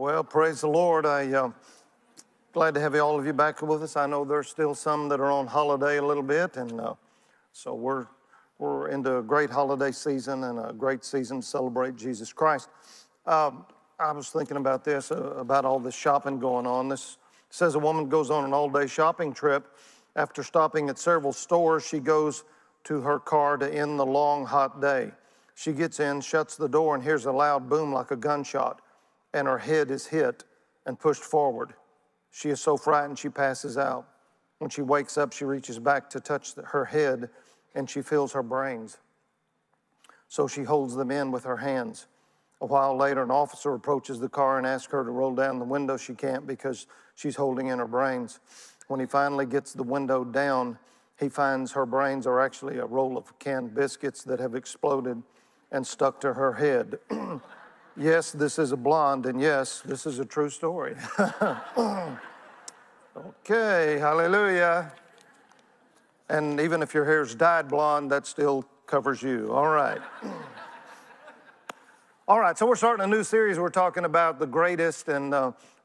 Well, praise the Lord. I'm glad to have all of you back with us. I know there's still some that are on holiday a little bit, and so we're into a great holiday season and a great season to celebrate Jesus Christ. I was thinking about this, about all this shopping going on. This says a woman goes on an all-day shopping trip. After stopping at several stores, she goes to her car to end the long, hot day. She gets in, shuts the door, and hears a loud boom like a gunshot, and her head is hit and pushed forward. She is so frightened she passes out. When she wakes up, she reaches back to touch her head, and she feels her brains. So she holds them in with her hands. A while later, an officer approaches the car and asks her to roll down the window. She can't because she's holding in her brains. When he finally gets the window down, he finds her brains are actually a roll of canned biscuits that have exploded and stuck to her head. Yes, this is a blonde, and yes, this is a true story. Okay, hallelujah. And even if your hair's dyed blonde, that still covers you. All right. All right, so we're starting a new series. We're talking about the greatest, and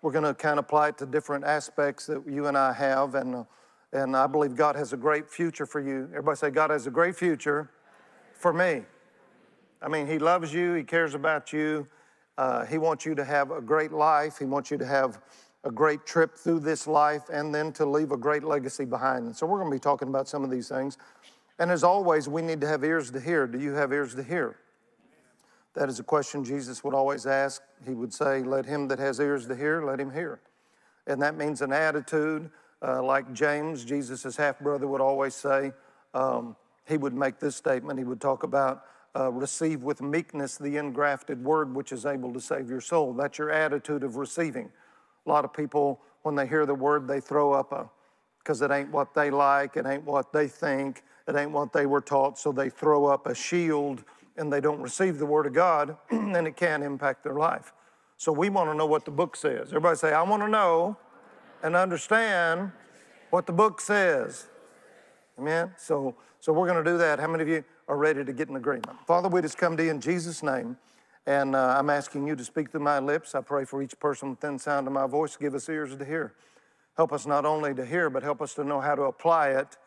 we're going to kind of apply it to different aspects that you and I have, and I believe God has a great future for you. Everybody say, God has a great future for me. I mean, he loves you. He cares about you. He wants you to have a great life. He wants you to have a great trip through this life and then to leave a great legacy behind. And so we're going to be talking about some of these things. And as always, we need to have ears to hear. Do you have ears to hear? That is a question Jesus would always ask. He would say, let him that has ears to hear, let him hear. And that means an attitude. Like James, Jesus' half-brother, would always say, he would make this statement. He would talk about, receive with meekness the engrafted word which is able to save your soul. That's your attitude of receiving. A lot of people, when they hear the word, they throw up because it ain't what they like, it ain't what they think, it ain't what they were taught, so they throw up a shield and they don't receive the word of God, and it can impact their life. So we want to know what the book says. Everybody say, I want to know and understand what the book says. Amen? So we're going to do that. How many of you are ready to get in agreement? Father, we just come to you in Jesus' name, and I'm asking you to speak through my lips. I pray for each person within sound of my voice. Give us ears to hear. Help us not only to hear, but help us to know how to apply it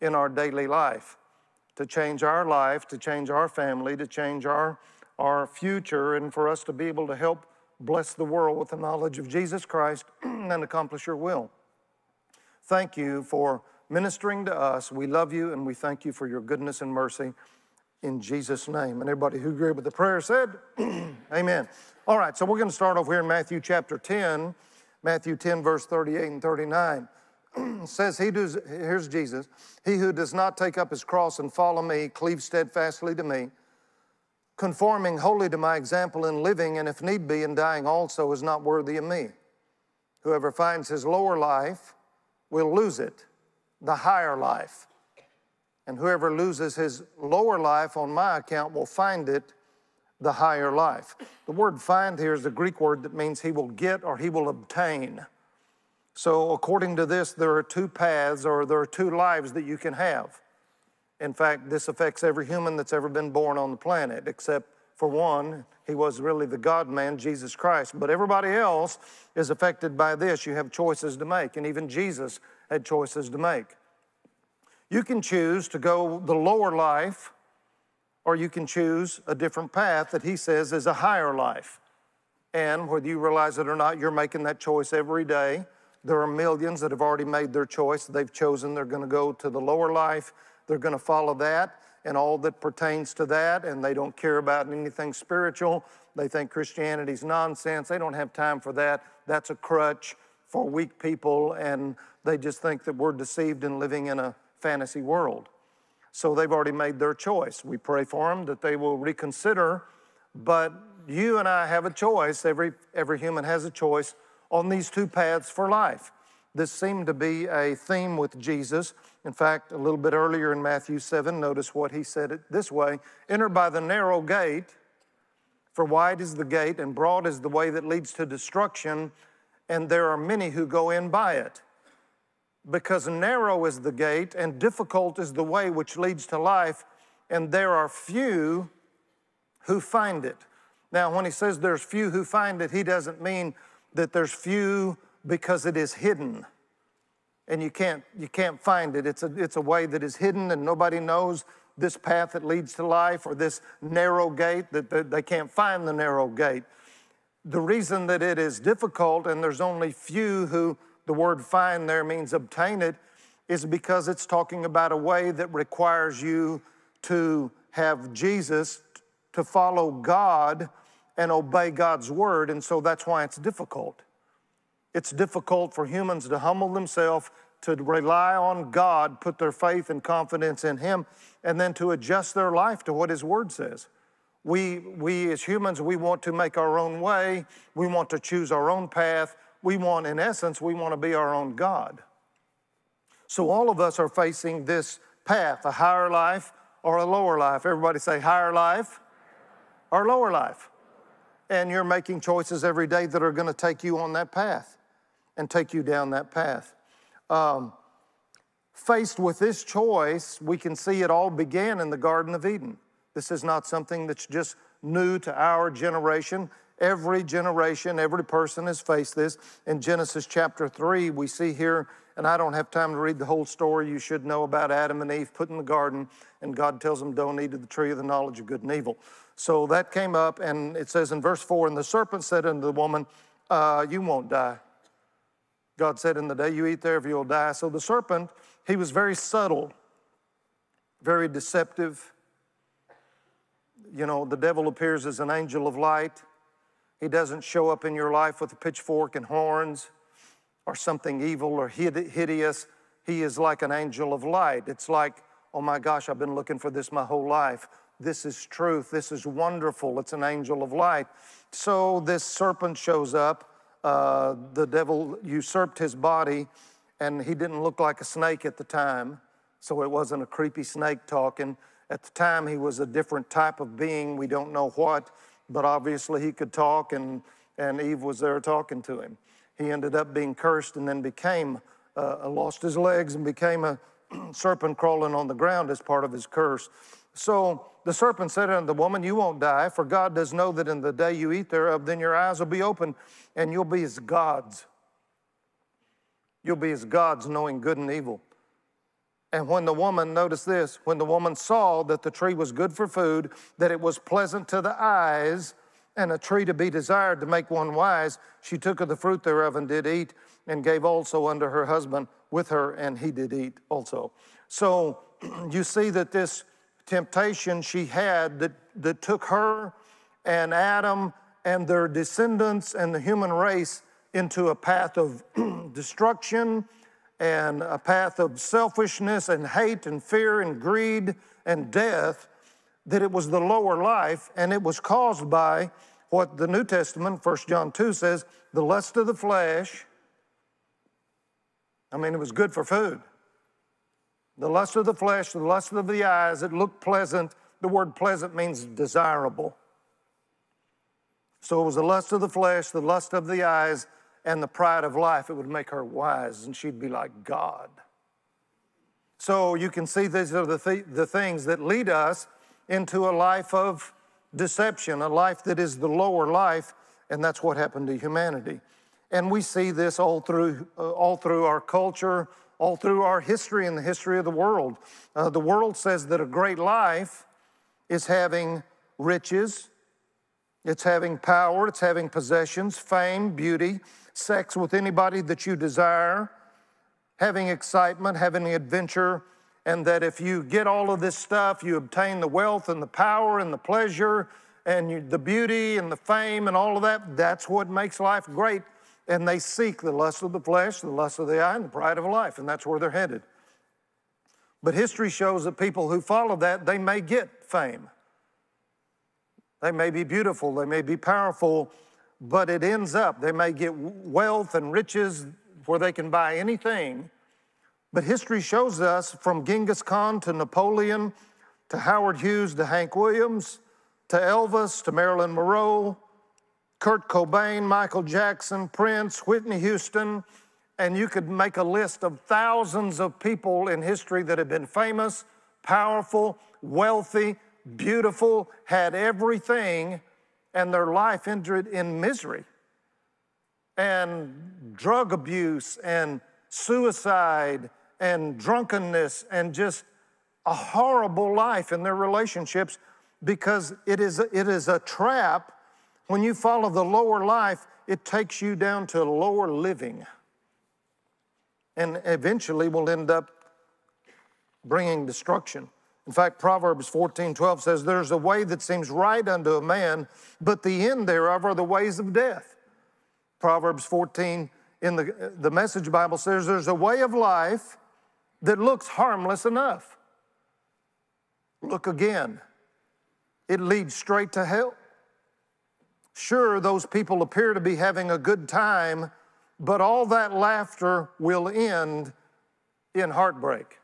in our daily life, to change our life, to change our family, to change our future, and for us to be able to help bless the world with the knowledge of Jesus Christ and accomplish your will. Thank you for ministering to us. We love you, and we thank you for your goodness and mercy in Jesus' name. And everybody who agreed with the prayer said, amen. All right, so we're going to start over here in Matthew chapter 10, Matthew 10, verse 38 and 39. It says, here's Jesus, he who does not take up his cross and follow me, cleave steadfastly to me, conforming wholly to my example in living, and if need be, in dying also, is not worthy of me. Whoever finds his lower life will lose it, the higher life. And whoever loses his lower life on my account will find it, the higher life. The word find here is the Greek word that means he will get or he will obtain. So according to this, there are two paths, or there are two lives that you can have. In fact, this affects every human that's ever been born on the planet, except for one. He was really the God-man, Jesus Christ. But everybody else is affected by this. You have choices to make, and even Jesus had choices to make. You can choose to go the lower life, or you can choose a different path that he says is a higher life. And whether you realize it or not, you're making that choice every day. There are millions that have already made their choice. They've chosen they're going to go to the lower life. They're going to follow that and all that pertains to that, and they don't care about anything spiritual. They think Christianity's nonsense. They don't have time for that. That's a crutch for weak people, and they just think that we're deceived in living in a fantasy world. So they've already made their choice. We pray for them that they will reconsider, but you and I have a choice. Every human has a choice on these two paths for life. This seemed to be a theme with Jesus. In fact, a little bit earlier in Matthew 7, notice what he said it this way. Enter by the narrow gate, for wide is the gate and broad is the way that leads to destruction, and there are many who go in by it. Because narrow is the gate and difficult is the way which leads to life, and there are few who find it. Now, when he says there's few who find it, he doesn't mean that there's few because it is hidden and you can't find it. It's a way that is hidden and nobody knows this path that leads to life or this narrow gate, that they can't find the narrow gate. The reason that it is difficult and there's only few who, the word find there means obtain it, is because it's talking about a way that requires you to have Jesus, to follow God and obey God's word, and so that's why it's difficult. It's difficult for humans to humble themselves, to rely on God, put their faith and confidence in Him, and then to adjust their life to what His word says. We as humans, we want to make our own way. We want to choose our own path. In essence, we want to be our own God. So all of us are facing this path, a higher life or a lower life. Everybody say higher life or lower life. And you're making choices every day that are going to take you on that path and take you down that path. Faced with this choice, we can see it all began in the Garden of Eden. This is not something that's just new to our generation. Every generation, every person has faced this. In Genesis chapter 3, we see here, and I don't have time to read the whole story. You should know about Adam and Eve put in the garden, and God tells them, don't eat of the tree of the knowledge of good and evil. So that came up, and it says in verse 4, and the serpent said unto the woman, you won't die. God said, in the day you eat thereof, you'll die. So the serpent, he was very subtle, very deceptive. You know, the devil appears as an angel of light. He doesn't show up in your life with a pitchfork and horns or something evil or hideous. He is like an angel of light. It's like, oh my gosh, I've been looking for this my whole life. This is truth. This is wonderful. It's an angel of light. So this serpent shows up. The devil usurped his body, and he didn't look like a snake at the time, so it wasn't a creepy snake talking. At the time, he was a different type of being. We don't know what, but obviously he could talk, and Eve was there talking to him. He ended up being cursed and then became, lost his legs and became a serpent crawling on the ground as part of his curse. So the serpent said unto the woman, you won't die, for God does know that in the day you eat thereof, then your eyes will be opened, and you'll be as gods. You'll be as gods, knowing good and evil. And when the woman, notice this, when the woman saw that the tree was good for food, that it was pleasant to the eyes, and a tree to be desired to make one wise, she took of the fruit thereof and did eat, and gave also unto her husband with her, and he did eat also. So you see that this temptation she had that took her and Adam and their descendants and the human race into a path of destruction, and a path of selfishness and hate and fear and greed and death, that it was the lower life, and it was caused by what the New Testament, 1 John 2 says, the lust of the flesh. I mean, it was good for food. The lust of the flesh, the lust of the eyes, it looked pleasant. The word pleasant means desirable. So it was the lust of the flesh, the lust of the eyes, and the pride of life. It would make her wise, and she'd be like God. So you can see these are the things that lead us into a life of deception, a life that is the lower life, and that's what happened to humanity. And we see this all through our culture, all through our history and the history of the world. The world says that a great life is having riches, it's having power, it's having possessions, fame, beauty, sex with anybody that you desire, having excitement, having adventure, and that if you get all of this stuff, you obtain the wealth and the power and the pleasure and the beauty and the fame and all of that. That's what makes life great. And they seek the lust of the flesh, the lust of the eye, and the pride of life, and that's where they're headed. But history shows that people who follow that, they may get fame. They may be beautiful, they may be powerful, but it ends up, they may get wealth and riches where they can buy anything. But history shows us from Genghis Khan to Napoleon, to Howard Hughes, to Hank Williams, to Elvis, to Marilyn Monroe, Kurt Cobain, Michael Jackson, Prince, Whitney Houston, and you could make a list of thousands of people in history that have been famous, powerful, wealthy, beautiful, had everything, and their life ended in misery and drug abuse and suicide and drunkenness and just a horrible life in their relationships, because it is a trap. When you follow the lower life, it takes you down to lower living, and eventually will end up bringing destruction. In fact, Proverbs 14:12 says, there's a way that seems right unto a man, but the end thereof are the ways of death. Proverbs 14 in the Message Bible says, there's a way of life that looks harmless enough. Look again. It leads straight to hell. Sure, those people appear to be having a good time, but all that laughter will end in heartbreak.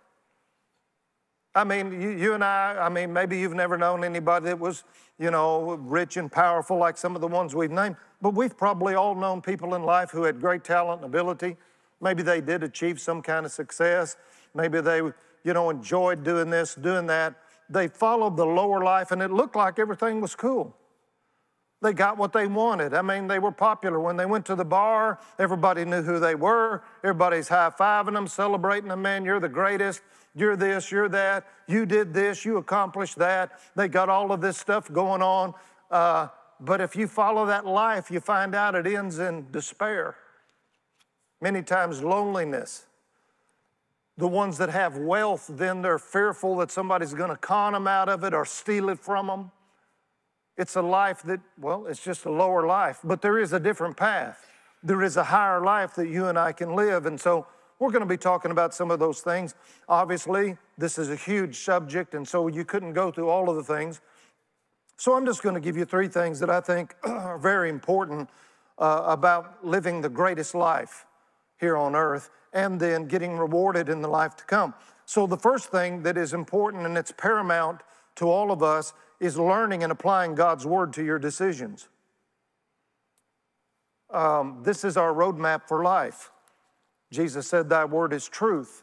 I mean, you and I mean, maybe you've never known anybody that was, you know, rich and powerful like some of the ones we've named, but we've probably all known people in life who had great talent and ability. Maybe they did achieve some kind of success. Maybe they, you know, enjoyed doing this, doing that. They followed the lower life, and it looked like everything was cool. They got what they wanted. I mean, they were popular. When they went to the bar, everybody knew who they were. Everybody's high-fiving them, celebrating them. Man, you're the greatest. You're this, you're that. You did this, you accomplished that. They got all of this stuff going on. But if you follow that life, you find out it ends in despair. Many times loneliness. The ones that have wealth, then they're fearful that somebody's going to con them out of it or steal it from them. It's a life that, well, it's just a lower life, but there is a different path. There is a higher life that you and I can live, and so we're going to be talking about some of those things. Obviously, this is a huge subject, and so you couldn't go through all of the things. So I'm just going to give you three things that I think are very important about living the greatest life here on earth and then getting rewarded in the life to come. So the first thing that is important, and it's paramount to all of us, is learning and applying God's word to your decisions. This is our roadmap for life. Jesus said, thy word is truth.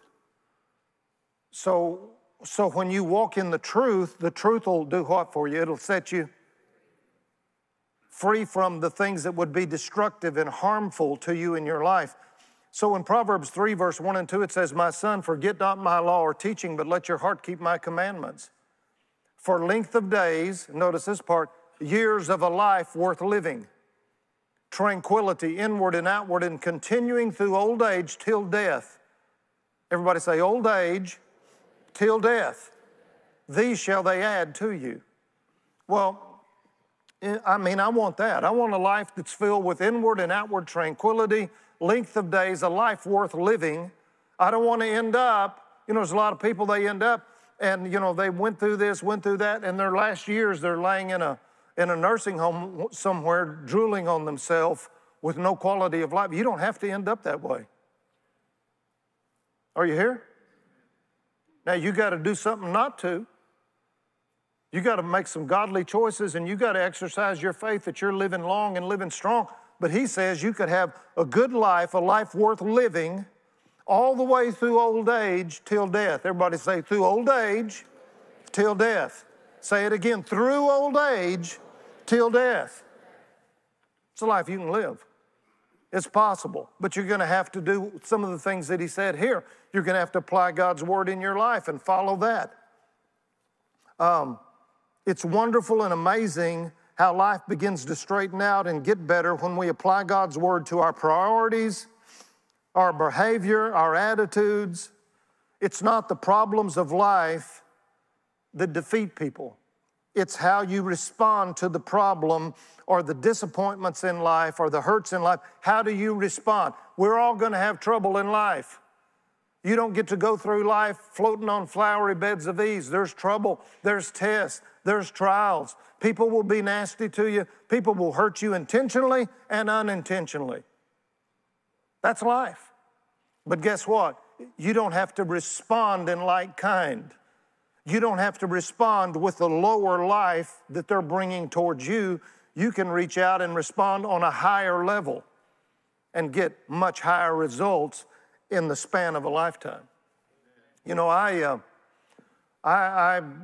So when you walk in the truth will do what for you? It'll set you free from the things that would be destructive and harmful to you in your life. So in Proverbs 3, verse 1 and 2, it says, my son, forget not my law or teaching, but let your heart keep my commandments. For length of days, notice this part, years of a life worth living, tranquility, inward and outward, and continuing through old age till death. Everybody say, old age till death. These shall they add to you. Well, I mean, I want that. I want a life that's filled with inward and outward tranquility, length of days, a life worth living. I don't want to end up, you know, there's a lot of people, they end up, and, you know, they went through this, went through that, and their last years they're laying in a nursing home somewhere, drooling on themselves with no quality of life. You don't have to end up that way. Are you here? Now, you got to do something not to. You got to make some godly choices, and you got to exercise your faith that you're living long and living strong. But he says you could have a good life, a life worth living, all the way through old age till death. Everybody say, through old age till death. Say it again, through old age till death. It's a life you can live. It's possible, but you're going to have to do some of the things that he said here. You're going to have to apply God's word in your life and follow that. It's wonderful and amazing how life begins to straighten out and get better when we apply God's word to our priorities, our behavior, our attitudes. It's not the problems of life that defeat people. It's how you respond to the problem or the disappointments in life or the hurts in life. How do you respond? We're all going to have trouble in life. You don't get to go through life floating on flowery beds of ease. There's trouble. There's tests. There's trials. People will be nasty to you. People will hurt you intentionally and unintentionally. That's life. But guess what? You don't have to respond in like kind. You don't have to respond with the lower life that they're bringing towards you. You can reach out and respond on a higher level and get much higher results in the span of a lifetime. You know, I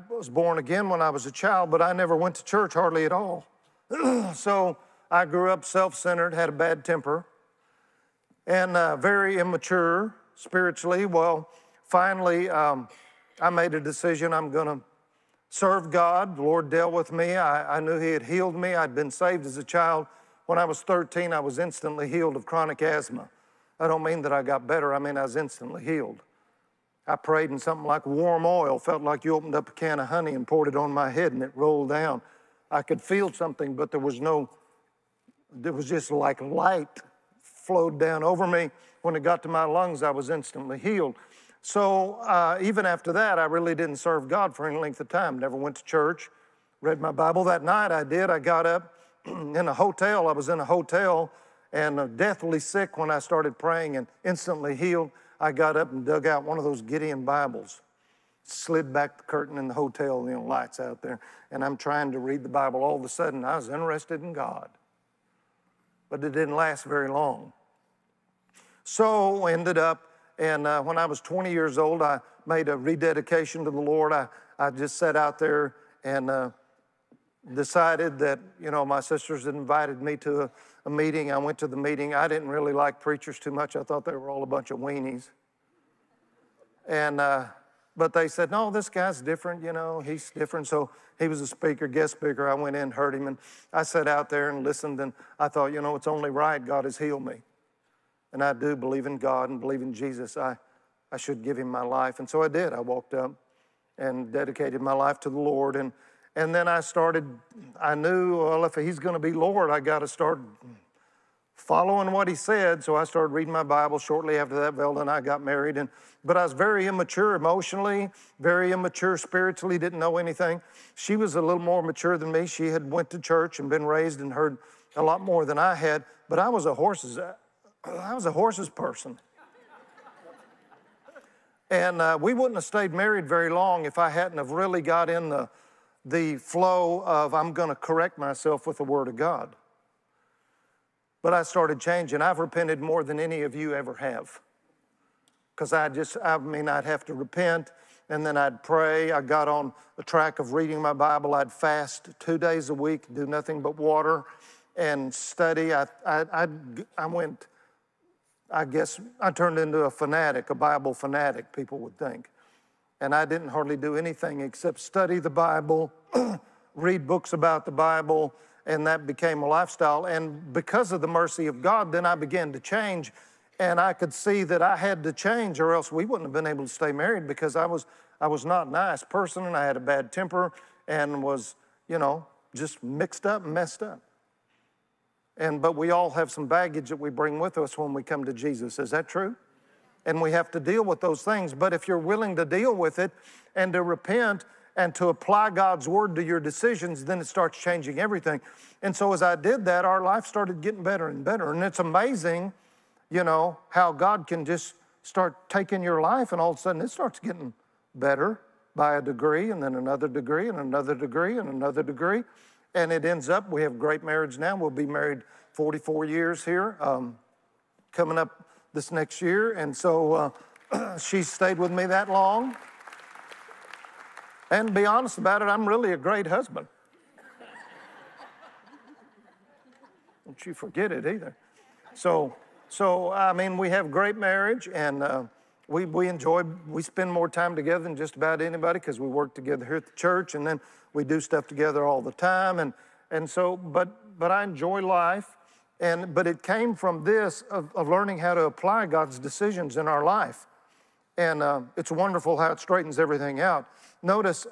was born again when I was a child, but I never went to church hardly at all. So I grew up self-centered, had a bad temper, and very immature spiritually. Well, finally, I made a decision. I'm going to serve God. The Lord dealt with me. I knew He had healed me. I'd been saved as a child. When I was 13, I was instantly healed of chronic asthma. I don't mean that I got better. I mean I was instantly healed. I prayed in something like warm oil. Felt like you opened up a can of honey and poured it on my head and it rolled down. I could feel something, but there was just like light flowed down over me. When it got to my lungs, I was instantly healed. So even after that, I really didn't serve God for any length of time. Never went to church, read my Bible. That night I did. I got up in a hotel. I was in a hotel and deathly sick when I started praying and instantly healed. I got up and dug out one of those Gideon Bibles, slid back the curtain in the hotel, you know, lights out there, and I'm trying to read the Bible. All of a sudden, I was interested in God, but it didn't last very long. So ended up, and when I was 20 years old, I made a rededication to the Lord. I just sat out there and decided that, you know, my sisters had invited me to a meeting. I went to the meeting. I didn't really like preachers too much. I thought they were all a bunch of weenies. And, but they said, no, this guy's different, you know, he's different. So he was a speaker, guest speaker. I went in, heard him, and I sat out there and listened, and I thought, you know, it's only right. God has healed me. And I do believe in God and believe in Jesus. I should give Him my life. And so I did. I walked up and dedicated my life to the Lord. And then I started, I knew, well, if He's going to be Lord, I got to start following what He said. So I started reading my Bible. Shortly after that, Velda and I got married. But I was very immature emotionally, very immature spiritually, didn't know anything. She was a little more mature than me. She had went to church and been raised and heard a lot more than I had. But I was a horses person. And we wouldn't have stayed married very long if I hadn't have really got in the flow of I'm going to correct myself with the Word of God. But I started changing. I've repented more than any of you ever have. Because I'd have to repent, and then I'd pray. I got on the track of reading my Bible. I'd fast 2 days a week, do nothing but water and study. I turned into a fanatic, a Bible fanatic, people would think. And I didn't hardly do anything except study the Bible, read books about the Bible, and that became a lifestyle. And because of the mercy of God, then I began to change, and I could see that I had to change or else we wouldn't have been able to stay married because I was not a nice person, and I had a bad temper and was, you know, just mixed up and messed up. But we all have some baggage that we bring with us when we come to Jesus. Is that true? And we have to deal with those things. But if you're willing to deal with it and to repent and to apply God's word to your decisions, then it starts changing everything. And so as I did that, our life started getting better and better. And it's amazing, you know, how God can just start taking your life and all of a sudden it starts getting better by a degree and then another degree and another degree and another degree. And it ends up, we have great marriage now. We'll be married 44 years here, coming up this next year. And so she stayed with me that long. And to be honest about it, I'm really a great husband. Don't you forget it either. So I mean, we have great marriage, and we spend more time together than just about anybody because we work together here at the church, and then we do stuff together all the time. But I enjoy life. But it came from this of learning how to apply God's decisions in our life. And it's wonderful how it straightens everything out. Notice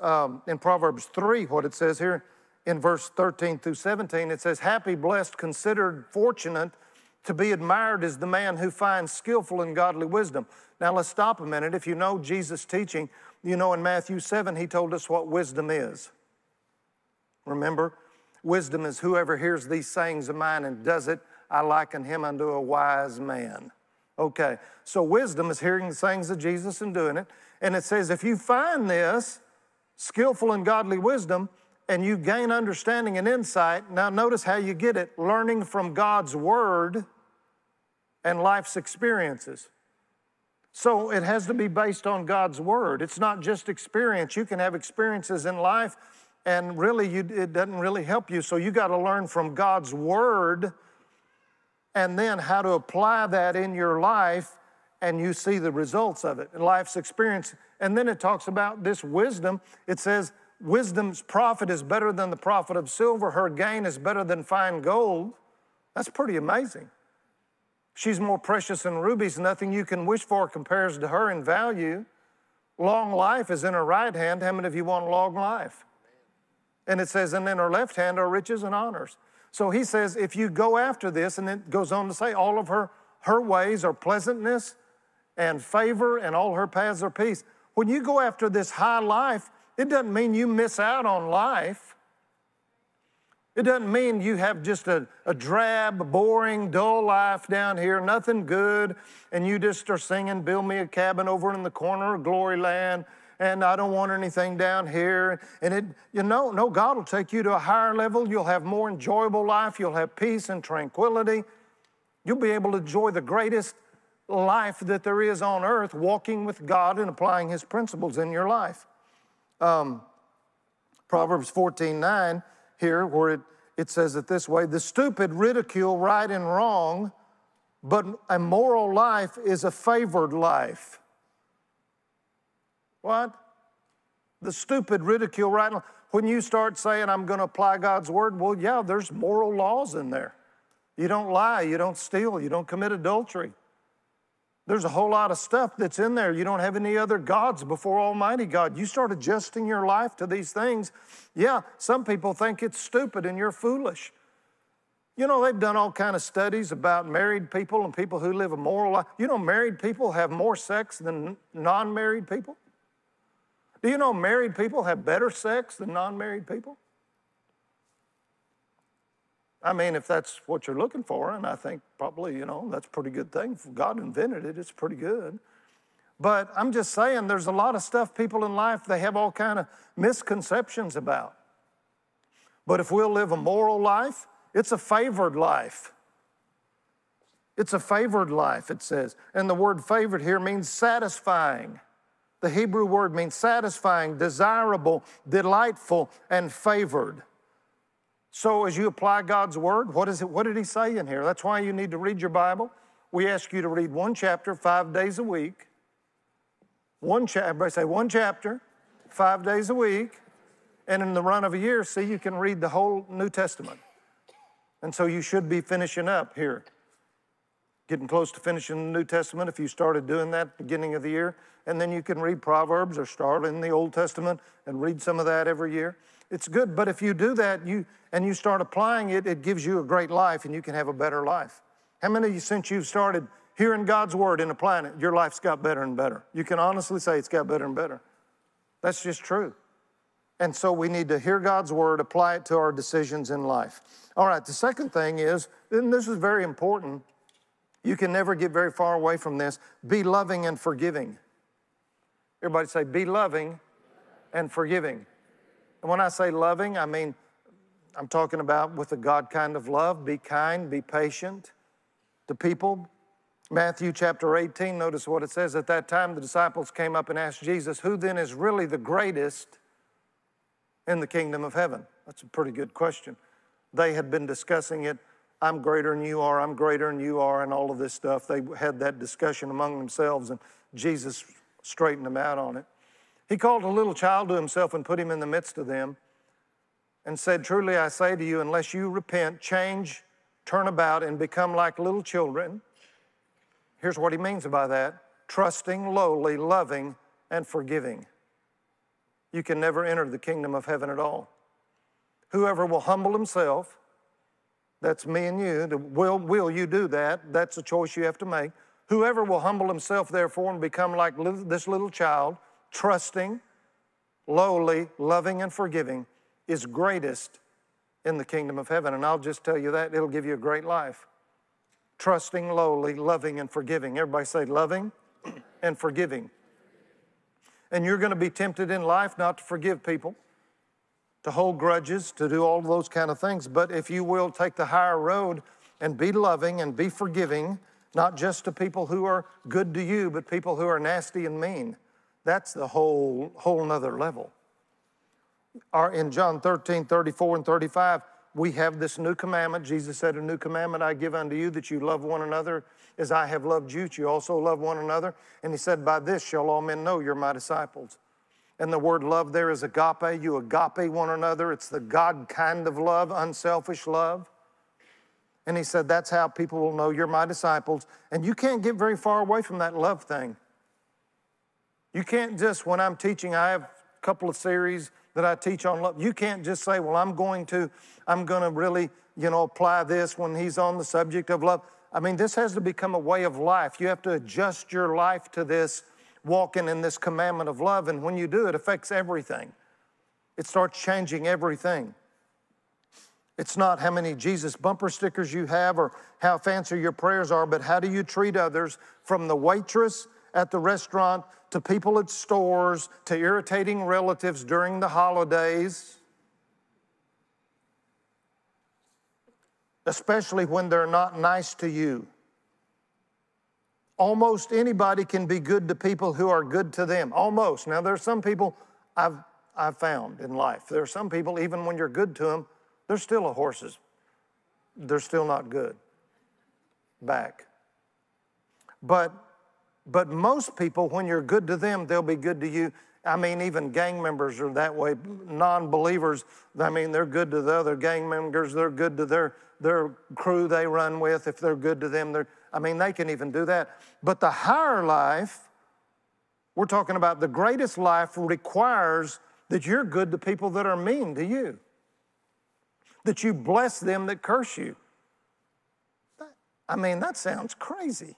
in Proverbs 3 what it says here in verse 13 through 17. It says, happy, blessed, considered, fortunate, to be admired is the man who finds skillful and godly wisdom. Now let's stop a minute. If you know Jesus' teaching, you know in Matthew 7 He told us what wisdom is. Remember? Wisdom is whoever hears these sayings of mine and does it, I liken him unto a wise man. Okay, so wisdom is hearing the sayings of Jesus and doing it. And it says, if you find this skillful and godly wisdom and you gain understanding and insight, now notice how you get it, learning from God's word and life's experiences. So it has to be based on God's word. It's not just experience. You can have experiences in life and really it doesn't really help you. So you got to learn from God's Word and then how to apply that in your life, and you see the results of it, life's experience. And then it talks about this wisdom. It says, wisdom's profit is better than the profit of silver. Her gain is better than fine gold. That's pretty amazing. She's more precious than rubies. Nothing you can wish for compares to her in value. Long life is in her right hand. How many of you want long life? And it says, and in her left hand are riches and honors. So he says, if you go after this, and it goes on to say, all of her ways are pleasantness and favor, and all her paths are peace. When you go after this high life, it doesn't mean you miss out on life. It doesn't mean you have just a drab, boring, dull life down here, nothing good, and you just are singing, build me a cabin over in the corner of glory land, and I don't want anything down here. And no, God will take you to a higher level. You'll have more enjoyable life. You'll have peace and tranquility. You'll be able to enjoy the greatest life that there is on earth, walking with God and applying His principles in your life. Proverbs 14:9 here, where it says it this way, the stupid ridicule right and wrong, but a moral life is a favored life. What? The stupid ridicule right and wrong. When you start saying, I'm going to apply God's word, well, yeah, there's moral laws in there. You don't lie, you don't steal, you don't commit adultery. There's a whole lot of stuff that's in there. You don't have any other gods before Almighty God. You start adjusting your life to these things. Yeah, some people think it's stupid and you're foolish. You know, they've done all kind of studies about married people and people who live a moral life. You know, married people have more sex than non-married people. Do you know married people have better sex than non-married people? I mean, if that's what you're looking for, and I think probably, you know, that's a pretty good thing. If God invented it, it's pretty good. But I'm just saying there's a lot of stuff people in life, they have all kind of misconceptions about. But if we'll live a moral life, it's a favored life. It's a favored life, it says. And the word favored here means satisfying. The Hebrew word means satisfying, desirable, delightful, and favored. So as you apply God's word, what did he say in here? That's why you need to read your Bible. We ask you to read one chapter 5 days a week. Everybody say one chapter, 5 days a week. And in the run of a year, see, you can read the whole New Testament. And so you should be finishing up here. Getting close to finishing the New Testament if you started doing that at the beginning of the year. And then you can read Proverbs or start in the Old Testament and read some of that every year. It's good, but if you do that and you start applying it, it gives you a great life and you can have a better life. How many of you, since you've started hearing God's word and applying it, your life's got better and better? You can honestly say it's got better and better. That's just true. And so we need to hear God's word, apply it to our decisions in life. All right, the second thing is, and this is very important, you can never get very far away from this, be loving and forgiving. Everybody say, be loving and forgiving. And when I say loving, I mean, I'm talking about with a God kind of love, be kind, be patient to people. Matthew chapter 18, notice what it says. At that time, the disciples came up and asked Jesus, who then is really the greatest in the kingdom of heaven? That's a pretty good question. They had been discussing it. I'm greater than you are, I'm greater than you are, and all of this stuff. They had that discussion among themselves, and Jesus straightened them out on it. He called a little child to himself and put him in the midst of them and said, truly I say to you, unless you repent, change, turn about, and become like little children. Here's what he means by that. Trusting, lowly, loving, and forgiving. You can never enter the kingdom of heaven at all. Whoever will humble himself, that's me and you, will you do that? That's a choice you have to make. Whoever will humble himself, therefore, and become like this little child, trusting, lowly, loving, and forgiving, is greatest in the kingdom of heaven. And I'll just tell you that. It'll give you a great life. Trusting, lowly, loving, and forgiving. Everybody say loving and forgiving. And you're going to be tempted in life not to forgive people, to hold grudges, to do all those kind of things. But if you will take the higher road and be loving and be forgiving, not just to people who are good to you, but people who are nasty and mean. That's the whole nother level. are in John 13, 34 and 35, we have this new commandment. Jesus said, a new commandment I give unto you, that you love one another as I have loved you, that you also love one another. And he said, by this shall all men know you're my disciples. And the word love there is agape. You agape one another. It's the God kind of love, unselfish love. And he said, that's how people will know you're my disciples. And you can't get very far away from that love thing. You can't just, when I'm teaching, I have a couple of series that I teach on love. You can't just say, well, I'm going to really, apply this when he's on the subject of love. I mean, this has to become a way of life. You have to adjust your life to this, walking in this commandment of love. And when you do, it affects everything. It starts changing everything. It's not how many Jesus bumper stickers you have or how fancy your prayers are, but how do you treat others, from the waitress at the restaurant to people at stores to irritating relatives during the holidays, especially when they're not nice to you. Almost anybody can be good to people who are good to them. Almost. Now, there are some people I've found in life. There are some people, even when you're good to them, they're still a horses. They're still not good back. But most people, when you're good to them, they'll be good to you. I mean, even gang members are that way. Non-believers, I mean, they're good to the other gang members. They're good to their crew they run with. If they're good to them, they can even do that. But the higher life, we're talking about the greatest life, requires that you're good to people that are mean to you, that you bless them that curse you. That sounds crazy.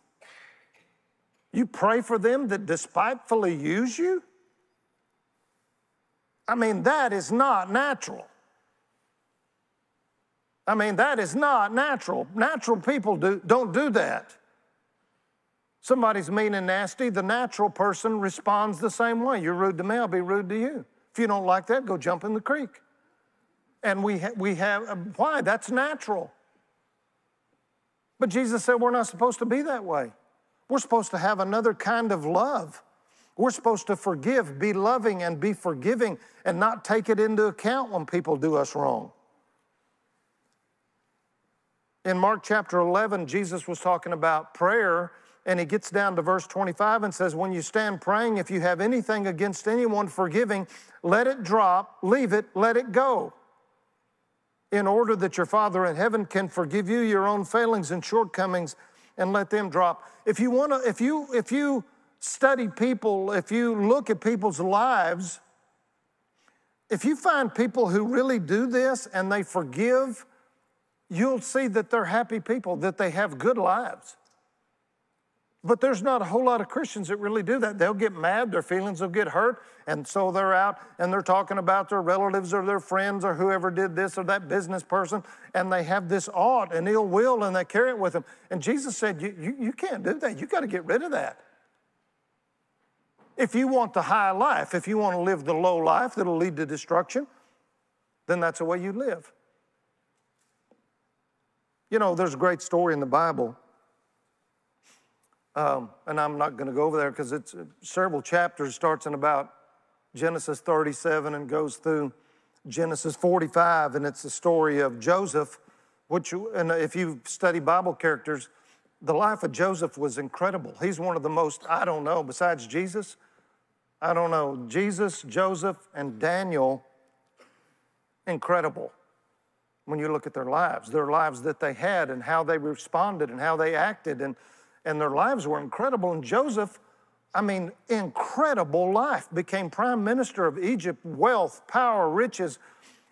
You pray for them that despitefully use you? That is not natural. That is not natural. Natural people don't do that. Somebody's mean and nasty, the natural person responds the same way. You're rude to me, I'll be rude to you. If you don't like that, go jump in the creek. And why? That's natural. But Jesus said we're not supposed to be that way. We're supposed to have another kind of love. We're supposed to forgive, be loving, and be forgiving, and not take it into account when people do us wrong. In Mark chapter 11, Jesus was talking about prayer, and he gets down to verse 25 and says, when you stand praying, if you have anything against anyone forgiving, let it drop, leave it, let it go, in order that your Father in heaven can forgive you your own failings and shortcomings, and let them drop. If you study people, if you look at people's lives, if you find people who really do this and they forgive, you'll see that they're happy people, that they have good lives. But there's not a whole lot of Christians that really do that. They'll get mad, their feelings will get hurt, and so they're out and they're talking about their relatives or their friends or whoever did this or that business person, and they have this ought and ill will and they carry it with them. And Jesus said, you can't do that. You got to get rid of that. If you want the high life, if you want to live the low life that'll lead to destruction, then that's the way you live. There's a great story in the Bible. And I'm not going to go over there because it's several chapters. Starts in about Genesis 37 and goes through Genesis 45, and it's the story of Joseph, and if you study Bible characters, the life of Joseph was incredible. He's one of the most, besides Jesus, Jesus, Joseph, and Daniel, incredible when you look at their lives that they had and how they responded and how they acted, and their lives were incredible. And Joseph, incredible life, became prime minister of Egypt, wealth, power, riches.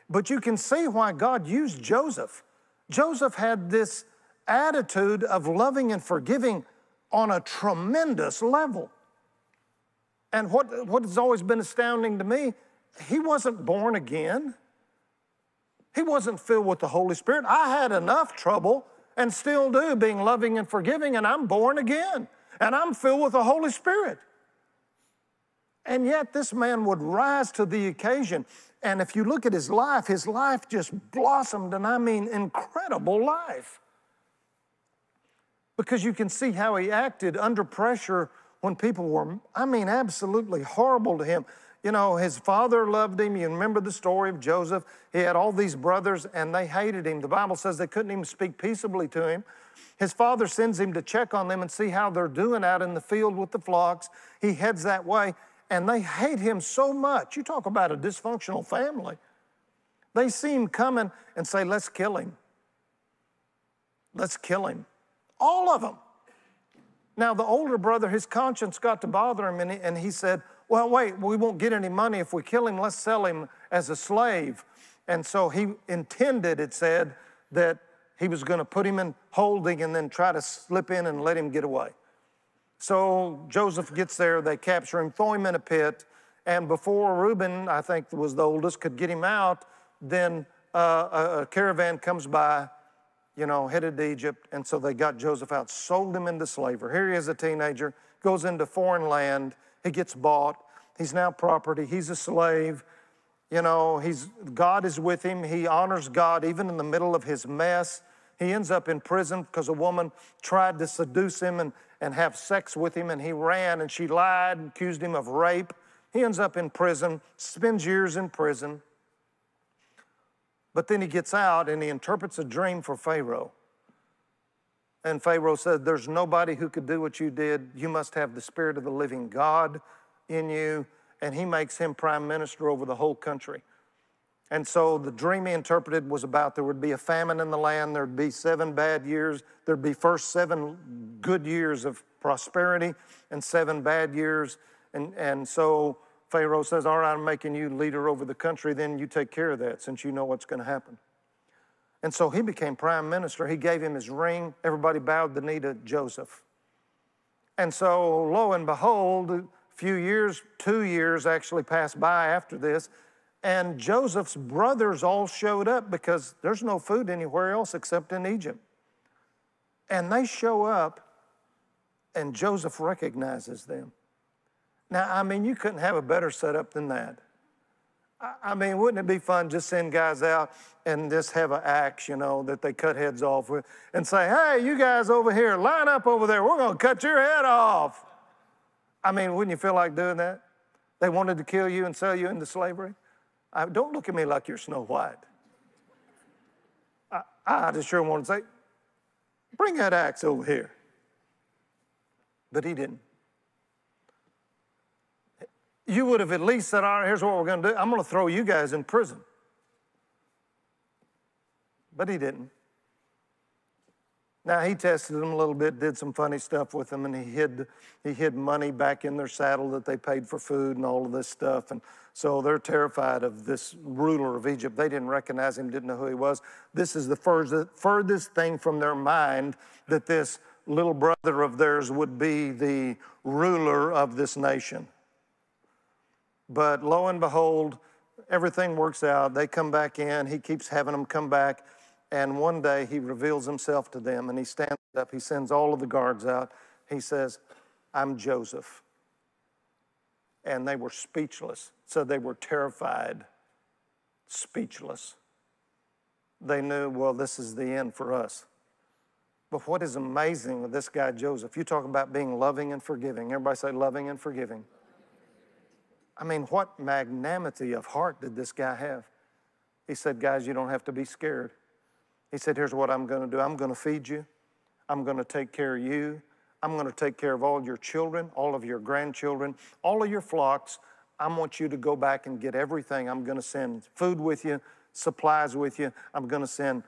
But you can see why God used Joseph. Joseph had this attitude of loving and forgiving on a tremendous level. And what has always been astounding to me, he wasn't born again. He wasn't filled with the Holy Spirit. I had enough trouble and still do, being loving and forgiving, and I'm born again, and I'm filled with the Holy Spirit. And yet this man would rise to the occasion, and if you look at his life just blossomed, and incredible life. Because you can see how he acted under pressure when people were, absolutely horrible to him. You know, his father loved him. You remember the story of Joseph. He had all these brothers, and they hated him. The Bible says they couldn't even speak peaceably to him. His father sends him to check on them and see how they're doing out in the field with the flocks. He heads that way, and they hate him so much. You talk about a dysfunctional family. They see him coming and say, let's kill him. Let's kill him. All of them. Now, the older brother, his conscience got to bother him, and he said, well, wait, we won't get any money if we kill him. Let's sell him as a slave. And so he intended, it said, that he was going to put him in holding and then try to slip in and let him get away. So Joseph gets there. They capture him, throw him in a pit. And before Reuben, I think was the oldest, could get him out, then a caravan comes by, you know, headed to Egypt. And so they got Joseph out, sold him into slavery. Here he is, a teenager, goes into foreign land. He gets bought. He's now property. He's a slave. You know, God is with him. He honors God even in the middle of his mess. He ends up in prison because a woman tried to seduce him and have sex with him, and he ran, and she lied and accused him of rape. He ends up in prison, spends years in prison. But then he gets out, and he interprets a dream for Pharaoh. And Pharaoh said, there's nobody who could do what you did. You must have the Spirit of the living God in you. And he makes him prime minister over the whole country. And so the dream he interpreted was about there would be a famine in the land. There'd be 7 bad years. There'd be first 7 good years of prosperity and 7 bad years. And so Pharaoh says, all right, I'm making you leader over the country. Then you take care of that since you know what's going to happen. And so he became prime minister. He gave him his ring. Everybody bowed the knee to Joseph. And so lo and behold, a few years, 2 years actually passed by after this. And Joseph's brothers all showed up because there's no food anywhere else except in Egypt. And they show up, and Joseph recognizes them. Now, I mean, you couldn't have a better setup than that. I mean, wouldn't it be fun just send guys out and just have an axe, you know, that they cut heads off with and say, hey, you guys over here, line up over there. We're going to cut your head off. I mean, wouldn't you feel like doing that? They wanted to kill you and sell you into slavery. Don't look at me like you're Snow White. I just sure wanted to say, bring that axe over here. But he didn't. You would have at least said, all right, here's what we're going to do. I'm going to throw you guys in prison. But he didn't. Now, he tested them a little bit, did some funny stuff with them, and he hid money back in their saddle that they paid for food and all of this stuff. And so they're terrified of this ruler of Egypt. They didn't recognize him, didn't know who he was. This is the furthest thing from their mind that this little brother of theirs would be the ruler of this nation. But lo and behold, everything works out. They come back in. He keeps having them come back. And one day he reveals himself to them, and he stands up. He sends all of the guards out. He says, I'm Joseph. And they were speechless. So they were terrified, speechless. They knew, well, this is the end for us. But what is amazing with this guy, Joseph, you talk about being loving and forgiving. Everybody say loving and forgiving. I mean, what magnanimity of heart did this guy have? He said, guys, you don't have to be scared. He said, here's what I'm going to do. I'm going to feed you. I'm going to take care of you. I'm going to take care of all your children, all of your grandchildren, all of your flocks. I want you to go back and get everything. I'm going to send food with you, supplies with you. I'm going to send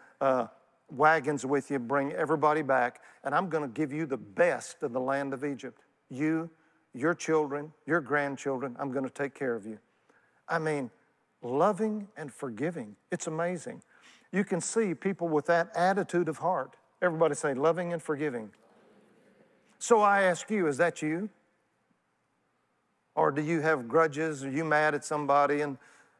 wagons with you, bring everybody back, and I'm going to give you the best of the land of Egypt. You, your children, your grandchildren, I'm going to take care of you. I mean, loving and forgiving. It's amazing. You can see people with that attitude of heart. Everybody say, loving and forgiving. So I ask you, is that you? Or do you have grudges? Are you mad at somebody? And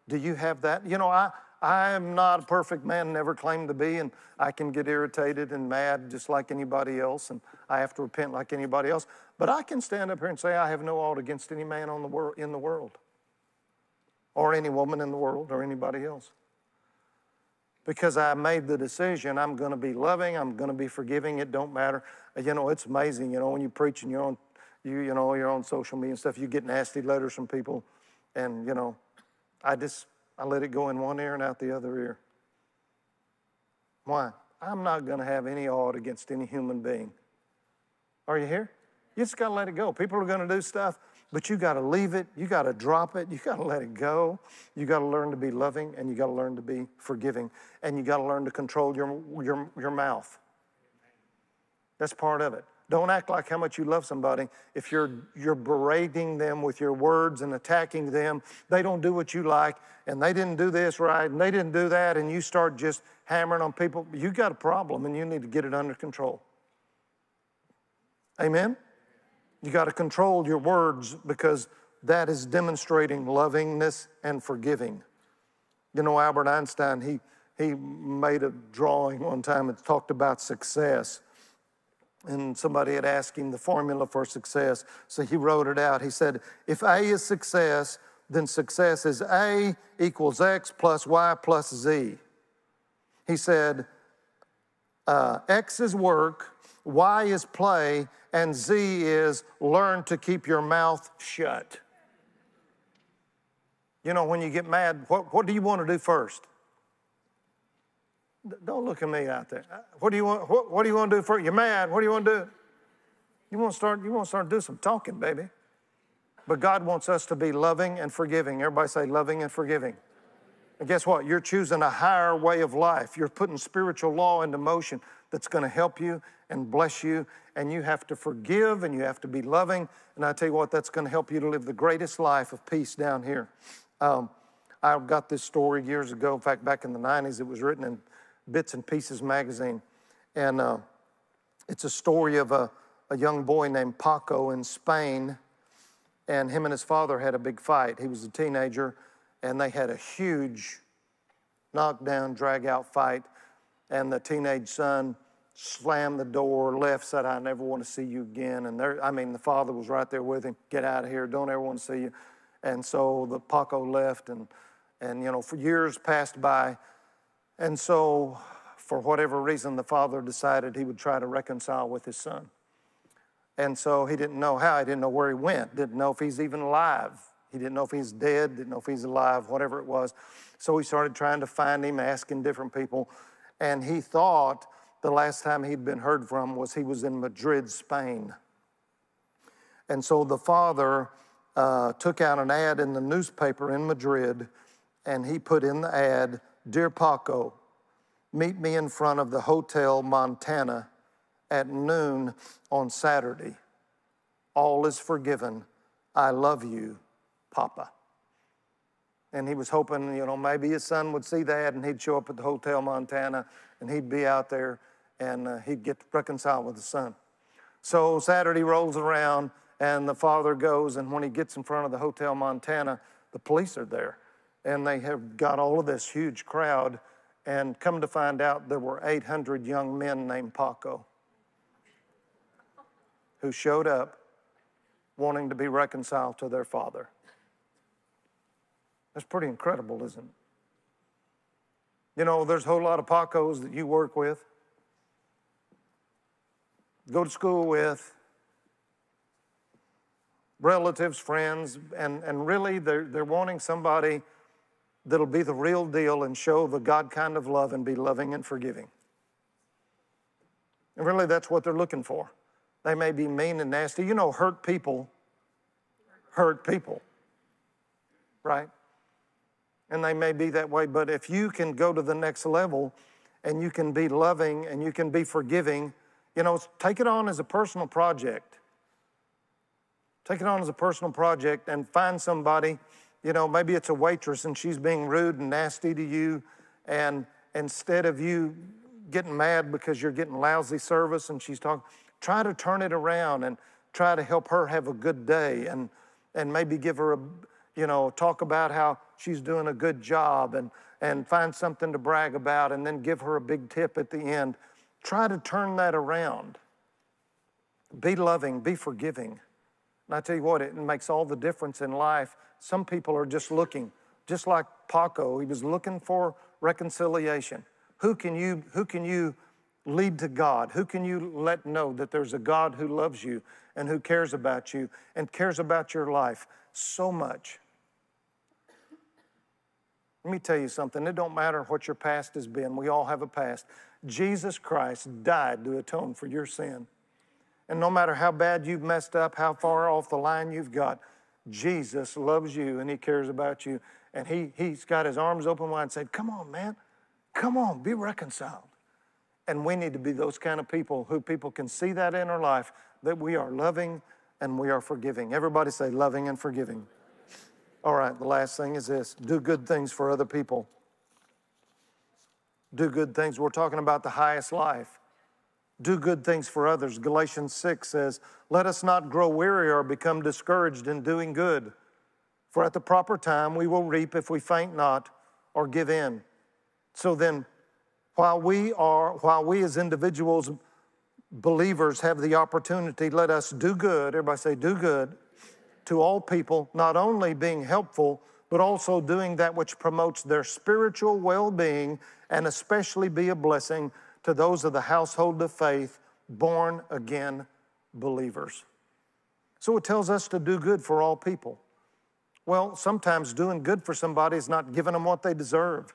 do you have that? You know, I am not a perfect man, never claimed to be, and I can get irritated and mad just like anybody else, and I have to repent like anybody else. But I can stand up here and say I have no ought against any man in the world, or any woman in the world, or anybody else. Because I made the decision, I'm going to be loving, I'm going to be forgiving, it don't matter. You know, it's amazing, you know, when you preach and you're on social media and stuff, you get nasty letters from people. And, you know, I let it go in one ear and out the other ear. Why? I'm not going to have any odd against any human being. Are you here? You just got to let it go. People are going to do stuff, but you got to leave it. You got to drop it. You got to let it go. You got to learn to be loving, and you got to learn to be forgiving, and you got to learn to control your mouth. That's part of it. Don't act like how much you love somebody if you're berating them with your words and attacking them. They don't do what you like, and they didn't do this right, and they didn't do that, and you start just hammering on people. You got a problem, and you need to get it under control. Amen? You got to control your words because that is demonstrating lovingness and forgiving. You know, Albert Einstein, he made a drawing one time and talked about success. And somebody had asked him the formula for success, so he wrote it out. He said, if A is success, then success is A equals X plus Y plus Z. He said, X is work, Y is play, and Z is learn to keep your mouth shut. You know, when you get mad, what do you want to do first? Don't look at me out there. What do you want? What do you want to do for? You're mad. What do you want to do? You want to start doing some talking, baby. But God wants us to be loving and forgiving. Everybody say loving and forgiving. And guess what? You're choosing a higher way of life. You're putting spiritual law into motion that's going to help you and bless you. And you have to forgive and you have to be loving. And I tell you what, that's going to help you to live the greatest life of peace down here. I got this story years ago. In fact, back in the 90s, it was written in Bits and Pieces magazine. And it's a story of a young boy named Paco in Spain. And him and his father had a big fight. He was a teenager, and they had a huge knockdown, drag-out fight. And the teenage son slammed the door, left, said, I never want to see you again. And the father was right there with him. Get out of here. Don't ever want to see you. And so the Paco left, and you know, for years passed by. And so, for whatever reason, the father decided he would try to reconcile with his son. And so he didn't know how, he didn't know where he went, didn't know if he's even alive. He didn't know if he's dead, didn't know if he's alive, whatever it was. So he started trying to find him, asking different people. And he thought the last time he'd been heard from was he was in Madrid, Spain. And so the father took out an ad in the newspaper in Madrid, and he put in the ad, Dear Paco, meet me in front of the Hotel Montana at noon on Saturday. All is forgiven. I love you, Papa. And he was hoping, you know, maybe his son would see that and he'd show up at the Hotel Montana and he'd be out there and he'd get reconciled with his son. So Saturday rolls around and the father goes, and when he gets in front of the Hotel Montana, the police are there. And they have got all of this huge crowd, and come to find out there were 800 young men named Paco who showed up wanting to be reconciled to their father. That's pretty incredible, isn't it? You know, there's a whole lot of Pacos that you work with, go to school with, relatives, friends, and really they're wanting somebody that'll be the real deal and show the God kind of love and be loving and forgiving. And really that's what they're looking for. They may be mean and nasty. You know, hurt people hurt people, right? And they may be that way, but if you can go to the next level and you can be loving and you can be forgiving, you know, take it on as a personal project. Take it on as a personal project and find somebody. You know, maybe it's a waitress and she's being rude and nasty to you, and instead of you getting mad because you're getting lousy service and she's talking, try to turn it around and try to help her have a good day, and maybe give her a, you know, talk about how she's doing a good job, and find something to brag about, and then give her a big tip at the end. Try to turn that around. Be loving, be forgiving. And I tell you what, it makes all the difference in life. Some people are just looking, just like Paco, he was looking for reconciliation. Who can you lead to God? Who can you let know that there's a God who loves you and who cares about you and cares about your life so much Let me tell you something. It don't matter what your past has been. We all have a past. Jesus Christ died to atone for your sin. And no matter how bad you've messed up, how far off the line you've got, Jesus loves you and he cares about you. And he's got his arms open wide and said, come on, man. Come on, be reconciled. And we need to be those kind of people who people can see that in our life, that we are loving and we are forgiving. Everybody say loving and forgiving. All right, the last thing is this. Do good things for other people. Do good things. We're talking about the highest life. Do good things for others. Galatians 6 says, let us not grow weary or become discouraged in doing good, for at the proper time we will reap if we faint not or give in. So then, while we as individuals, believers, have the opportunity, let us do good, everybody say do good, to all people, not only being helpful, but also doing that which promotes their spiritual well-being, and especially be a blessing to those of the household of faith, born again believers. So it tells us to do good for all people. Well, sometimes doing good for somebody is not giving them what they deserve.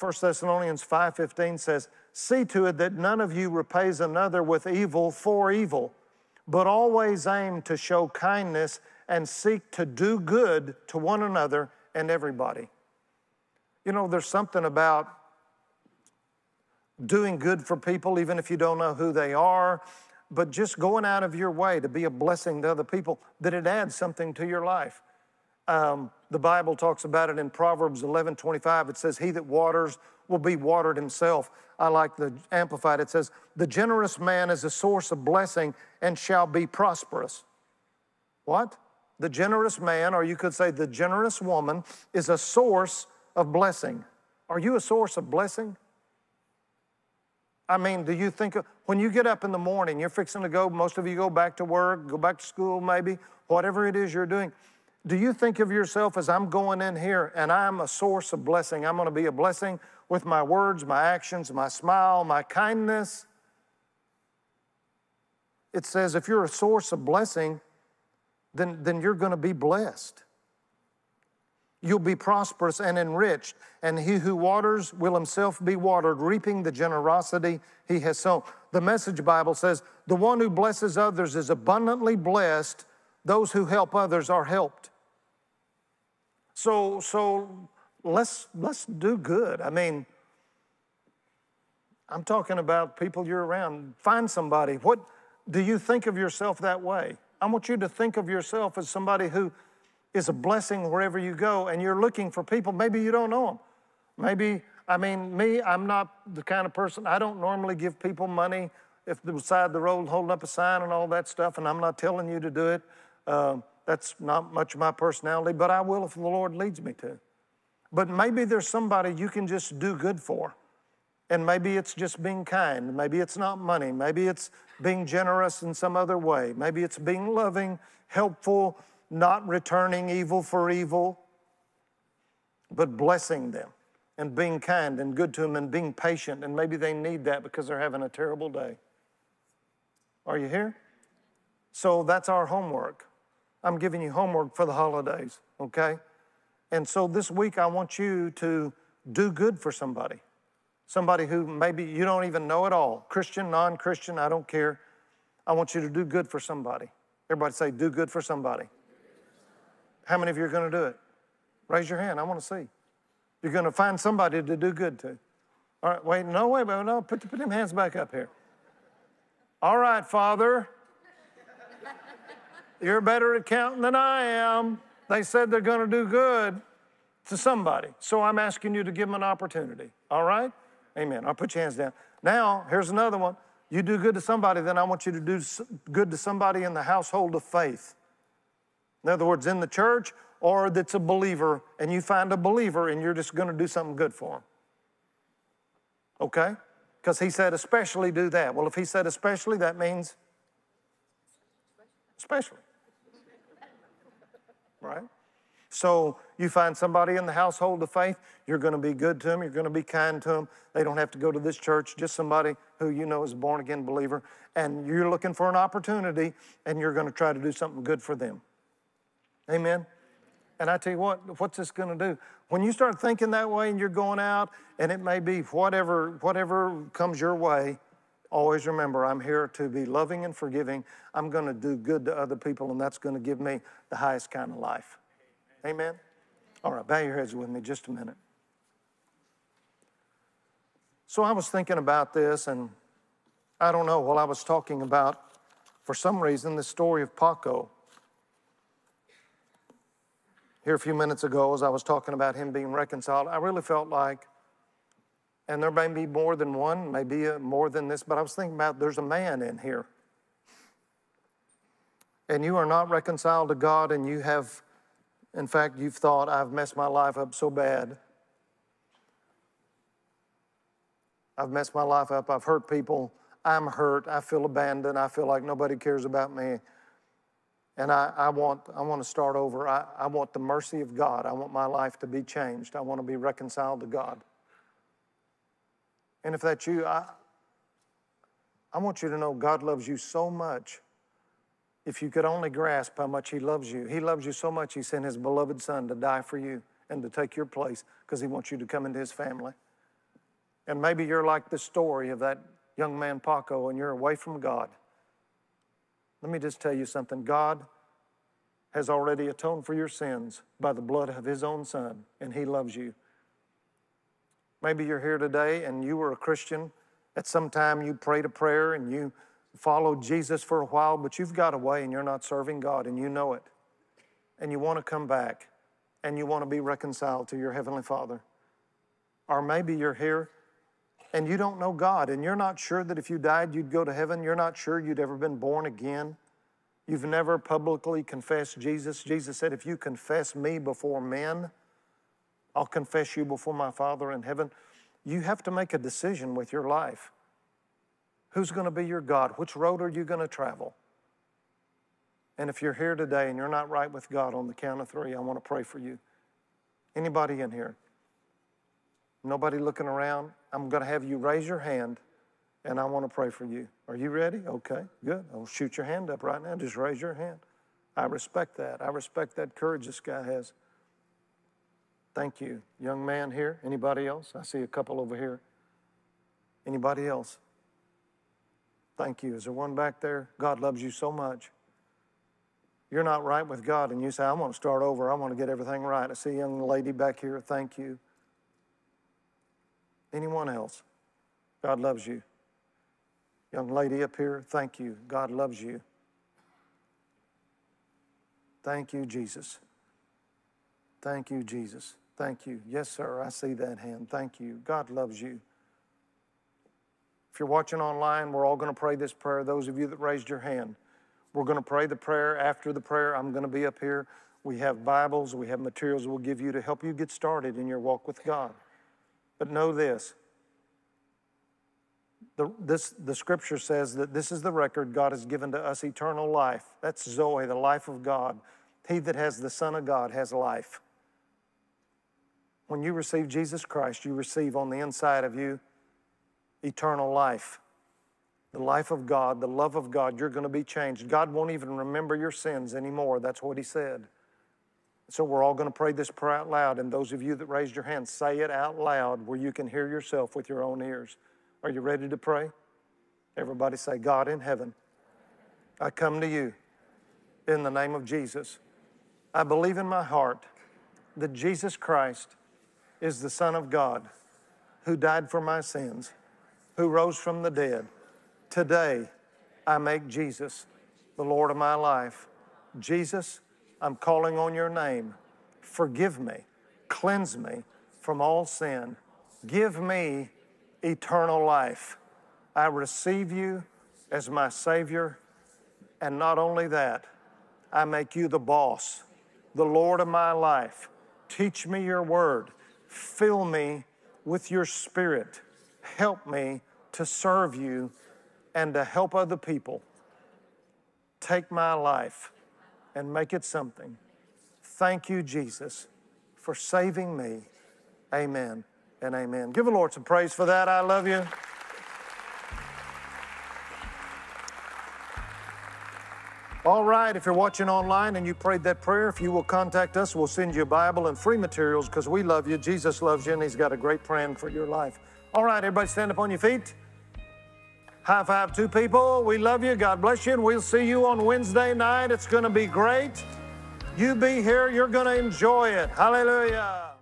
1 Thessalonians 5:15 says, see to it that none of you repays another with evil for evil, but always aim to show kindness and seek to do good to one another and everybody. You know, there's something about doing good for people, even if you don't know who they are, but just going out of your way to be a blessing to other people, that it adds something to your life. The Bible talks about it in Proverbs 11:25. It says, he that waters will be watered himself. I like the Amplified. It says, the generous man is a source of blessing and shall be prosperous. What? The generous man, or you could say the generous woman, is a source of blessing. Are you a source of blessing? I mean, do you think, when you get up in the morning, you're fixing to go, most of you go back to work, go back to school maybe, whatever it is you're doing, do you think of yourself as, I'm going in here and I'm a source of blessing? I'm going to be a blessing with my words, my actions, my smile, my kindness. It says if you're a source of blessing, then you're going to be blessed. You'll be prosperous and enriched, and he who waters will himself be watered, reaping the generosity he has sown. The Message Bible says, the one who blesses others is abundantly blessed. Those who help others are helped. So let's do good. I mean, I'm talking about people you're around. Find somebody. What do you think of yourself that way? I want you to think of yourself as somebody who is a blessing wherever you go, and you're looking for people. Maybe you don't know them. Maybe, I mean, me, I'm not the kind of person, I don't normally give people money if they're beside the road holding up a sign and all that stuff, and I'm not telling you to do it. That's not much of my personality, but I will if the Lord leads me to. But maybe there's somebody you can just do good for, and maybe it's just being kind. Maybe it's not money. Maybe it's being generous in some other way. Maybe it's being loving, helpful, not returning evil for evil, but blessing them and being kind and good to them and being patient, and maybe they need that because they're having a terrible day. Are you here? So that's our homework. I'm giving you homework for the holidays, okay? And so this week I want you to do good for somebody, somebody who maybe you don't even know at all, Christian, non-Christian, I don't care. I want you to do good for somebody. Everybody say, do good for somebody. How many of you are going to do it? Raise your hand. I want to see. You're going to find somebody to do good to. All right, wait, no, put them hands back up here. All right, Father, you're better at counting than I am. They said they're going to do good to somebody, so I'm asking you to give them an opportunity. All right? Amen. I'll put your hands down. Now, here's another one. You do good to somebody, then I want you to do good to somebody in the household of faith. In other words, in the church, or that's a believer, and you find a believer and you're just going to do something good for them. Okay? Because he said, especially do that. Well, if he said especially, that means especially. Right? So you find somebody in the household of faith, you're going to be good to them, you're going to be kind to them. They don't have to go to this church, just somebody who you know is a born-again believer, and you're looking for an opportunity, and you're going to try to do something good for them. Amen. And I tell you what, what's this going to do? When you start thinking that way and you're going out, and it may be whatever comes your way, always remember, I'm here to be loving and forgiving. I'm going to do good to other people, and that's going to give me the highest kind of life. Amen? All right, bow your heads with me just a minute. So I was thinking about this, and I don't know, while I was talking about, for some reason, the story of Paco. Here a few minutes ago, as I was talking about him being reconciled, I really felt like, and there may be more than one, maybe more than this, but I was thinking about there's a man in here. And you are not reconciled to God, and you have, in fact, you've thought, I've messed my life up so bad. I've messed my life up. I've hurt people. I'm hurt. I feel abandoned. I feel like nobody cares about me. And I want to start over. I want the mercy of God. I want my life to be changed. I want to be reconciled to God. And if that's you, I want you to know God loves you so much. If you could only grasp how much He loves you. He loves you so much He sent His beloved Son to die for you and to take your place because He wants you to come into His family. And maybe you're like the story of that young man Paco, and you're away from God. Let me just tell you something. God has already atoned for your sins by the blood of His own Son, and He loves you. Maybe you're here today and you were a Christian. At some time you prayed a prayer and you followed Jesus for a while, but you've got away and you're not serving God, and you know it. And you want to come back, and you want to be reconciled to your Heavenly Father. Or maybe you're here and you don't know God, and you're not sure that if you died you'd go to heaven. You're not sure you'd ever been born again. You've never publicly confessed Jesus. Jesus said, if you confess me before men, I'll confess you before my Father in heaven. You have to make a decision with your life. Who's going to be your God? Which road are you going to travel? And if you're here today and you're not right with God, on the count of three, I want to pray for you. Anybody in here? Nobody looking around? I'm going to have you raise your hand, and I want to pray for you. Are you ready? Okay, good. I'll shoot your hand up right now. Just raise your hand. I respect that. I respect that courage this guy has. Thank you. Young man here. Anybody else? I see a couple over here. Anybody else? Thank you. Is there one back there? God loves you so much. You're not right with God, and you say, I want to start over. I want to get everything right. I see a young lady back here. Thank you. Anyone else? God loves you. Young lady up here, thank you. God loves you. Thank you, Jesus. Thank you, Jesus. Thank you. Yes, sir, I see that hand. Thank you. God loves you. If you're watching online, we're all going to pray this prayer. Those of you that raised your hand, we're going to pray the prayer. After the prayer, I'm going to be up here. We have Bibles. We have materials we'll give you to help you get started in your walk with God. But know this, the scripture says that this is the record God has given to us, eternal life. That's Zoe, the life of God. He that has the Son of God has life. When you receive Jesus Christ, you receive on the inside of you eternal life. The life of God, the love of God, you're going to be changed. God won't even remember your sins anymore. That's what He said. So we're all going to pray this prayer out loud. And those of you that raised your hand, say it out loud where you can hear yourself with your own ears. Are you ready to pray? Everybody say, God in heaven, I come to you in the name of Jesus. I believe in my heart that Jesus Christ is the Son of God who died for my sins, who rose from the dead. Today, I make Jesus the Lord of my life. Jesus, I'm calling on your name. Forgive me. Cleanse me from all sin. Give me eternal life. I receive you as my Savior. And not only that, I make you the boss, the Lord of my life. Teach me your word. Fill me with your Spirit. Help me to serve you and to help other people. Take my life and make it something. Thank you, Jesus, for saving me. Amen and amen. Give the Lord some praise for that. I love you. All right, if you're watching online and you prayed that prayer, if you will contact us, we'll send you a Bible and free materials because we love you. Jesus loves you, and He's got a great plan for your life. All right, everybody stand up on your feet. High five two people. We love you. God bless you, and we'll see you on Wednesday night. It's going to be great. You be here. You're going to enjoy it. Hallelujah.